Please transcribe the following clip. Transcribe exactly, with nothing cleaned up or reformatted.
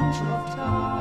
touch of time.